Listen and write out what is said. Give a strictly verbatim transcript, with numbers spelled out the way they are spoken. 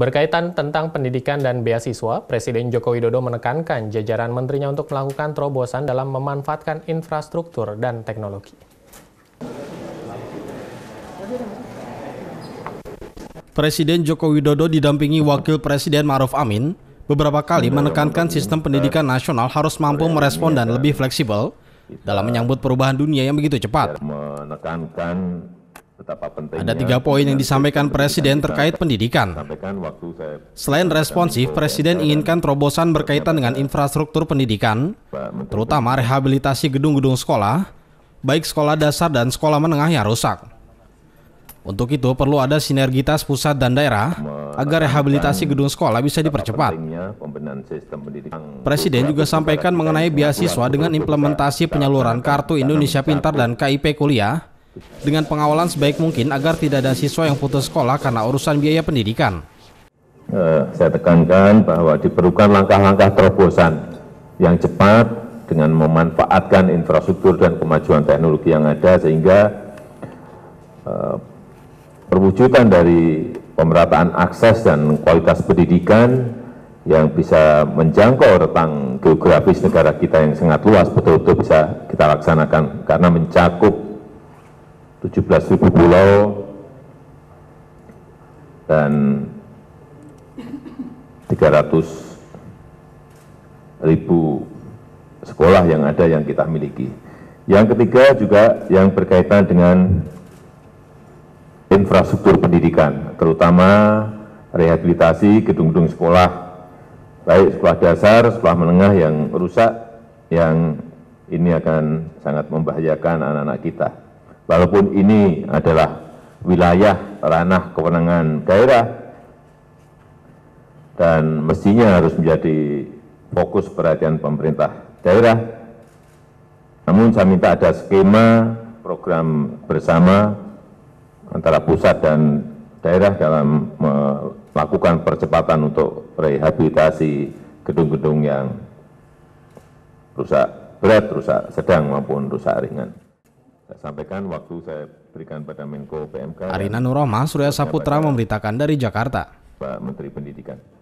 Berkaitan tentang pendidikan dan beasiswa, Presiden Joko Widodo menekankan jajaran menterinya untuk melakukan terobosan dalam memanfaatkan infrastruktur dan teknologi. Presiden Joko Widodo didampingi Wakil Presiden Ma'ruf Amin beberapa kali menekankan sistem pendidikan nasional harus mampu merespon dan lebih fleksibel dalam menyambut perubahan dunia yang begitu cepat. Menekankan Ada tiga poin yang disampaikan Presiden terkait pendidikan. Selain responsif, Presiden inginkan terobosan berkaitan dengan infrastruktur pendidikan, terutama rehabilitasi gedung-gedung sekolah, baik sekolah dasar dan sekolah menengah yang rusak. Untuk itu perlu ada sinergitas pusat dan daerah agar rehabilitasi gedung sekolah bisa dipercepat. Presiden juga sampaikan mengenai beasiswa dengan implementasi penyaluran Kartu Indonesia Pintar dan K I P kuliah, dengan pengawalan sebaik mungkin agar tidak ada siswa yang putus sekolah karena urusan biaya pendidikan. Eh, saya tekankan bahwa diperlukan langkah-langkah terobosan yang cepat dengan memanfaatkan infrastruktur dan kemajuan teknologi yang ada, sehingga eh, perwujudan dari pemerataan akses dan kualitas pendidikan yang bisa menjangkau rentang geografis negara kita yang sangat luas betul-betul bisa kita laksanakan, karena mencakup tujuh belas ribu pulau dan tiga ratus ribu sekolah yang ada yang kita miliki. Yang ketiga juga yang berkaitan dengan infrastruktur pendidikan, terutama rehabilitasi gedung-gedung sekolah, baik sekolah dasar, sekolah menengah yang rusak, yang ini akan sangat membahayakan anak-anak kita. Walaupun ini adalah wilayah ranah kewenangan daerah dan mestinya harus menjadi fokus perhatian pemerintah daerah, namun saya minta ada skema program bersama antara pusat dan daerah dalam melakukan percepatan untuk rehabilitasi gedung-gedung yang rusak berat, rusak sedang, maupun rusak ringan. Sampaikan waktu saya berikan pada Menko P M K. Arina Nurma Surya Saputra memberitakan dari Jakarta. Pak Menteri Pendidikan.